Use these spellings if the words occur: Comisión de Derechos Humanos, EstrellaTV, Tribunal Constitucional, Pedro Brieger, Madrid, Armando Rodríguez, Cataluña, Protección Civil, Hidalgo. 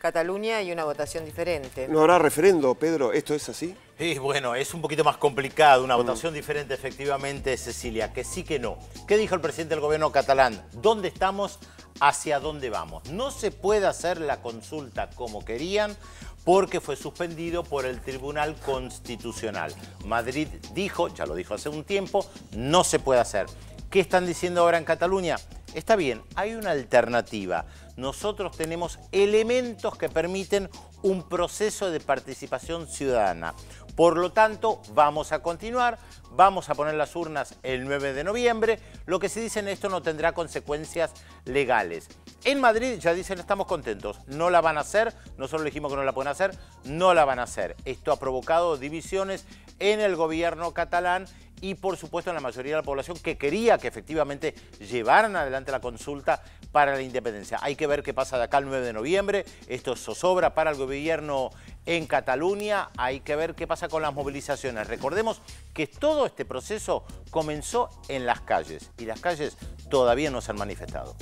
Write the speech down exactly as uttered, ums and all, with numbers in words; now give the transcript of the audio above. Cataluña y una votación diferente. ¿No habrá referendo, Pedro? ¿Esto es así? Sí, bueno, es un poquito más complicado, una mm. votación diferente efectivamente, Cecilia, que sí que no. ¿Qué dijo el presidente del gobierno catalán? ¿Dónde estamos? ¿Hacia dónde vamos? No se puede hacer la consulta como querían porque fue suspendido por el Tribunal Constitucional. Madrid dijo, ya lo dijo hace un tiempo, no se puede hacer. ¿Qué están diciendo ahora en Cataluña? Está bien, hay una alternativa. Nosotros tenemos elementos que permiten un proceso de participación ciudadana. Por lo tanto, vamos a continuar, vamos a poner las urnas el nueve de noviembre. Lo que se dice en esto no tendrá consecuencias legales. En Madrid ya dicen, estamos contentos, no la van a hacer. Nosotros dijimos que no la pueden hacer, no la van a hacer. Esto ha provocado divisiones en el gobierno catalán y por supuesto en la mayoría de la población que quería que efectivamente llevaran adelante la consulta para la independencia. Hay que ver qué pasa de acá al nueve de noviembre, esto es zozobra para el gobierno en Cataluña, hay que ver qué pasa con las movilizaciones. Recordemos que todo este proceso comenzó en las calles y las calles todavía no se han manifestado.